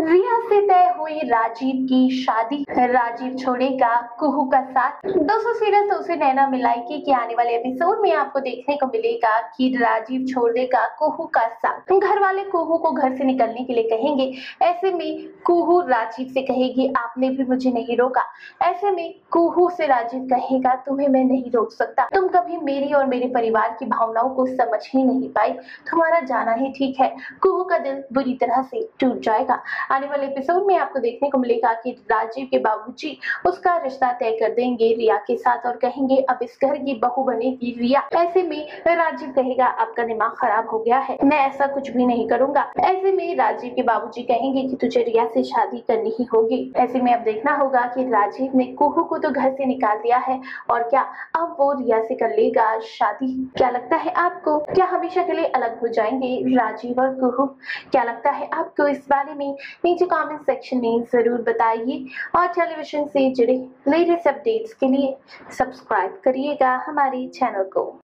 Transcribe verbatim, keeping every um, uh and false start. रिया से तय हुई राजीव की शादी, राजीव छोड़ेगा कुहू का साथ। दोस्तों सीरियल तोसे नैना मिलाइके के आने वाले एपिसोड में आपको देखने को मिलेगा कि राजीव छोड़ देगा कुहू का साथ। घर वाले कुहू को घर से निकलने के लिए कहेंगे, ऐसे में कुहू राजीव से कहेगी आपने भी मुझे नहीं रोका। ऐसे में कुहू से राजीव कहेगा तुम्हें मैं नहीं रोक सकता, तुम कभी मेरी और मेरे परिवार की भावनाओं को समझ ही नहीं पाई, तुम्हारा जाना ही ठीक है। कुहू का दिल बुरी तरह से टूट जाएगा। आने वाले एपिसोड में आपको देखने को मिलेगा कि राजीव के बाबूजी उसका रिश्ता तय कर देंगे रिया के साथ और कहेंगे अब इस घर की बहू बनेगी रिया। ऐसे में राजीव कहेगा आपका दिमाग खराब हो गया है, मैं ऐसा कुछ भी नहीं करूंगा। ऐसे में राजीव के बाबूजी कहेंगे कि तुझे रिया से शादी करनी ही होगी। ऐसे में अब देखना होगा कि राजीव ने कुहू को तो घर से निकाल दिया है और क्या अब वो रिया से कर लेगा शादी। क्या लगता है आपको, क्या हमेशा के लिए अलग हो जाएंगे राजीव और कुहू? क्या लगता है आपको इस बारे में, नीचे कमेंट सेक्शन में जरूर बताइए। और टेलीविजन से जुड़े लेटेस्ट अपडेट्स के लिए सब्सक्राइब करिएगा हमारे चैनल को।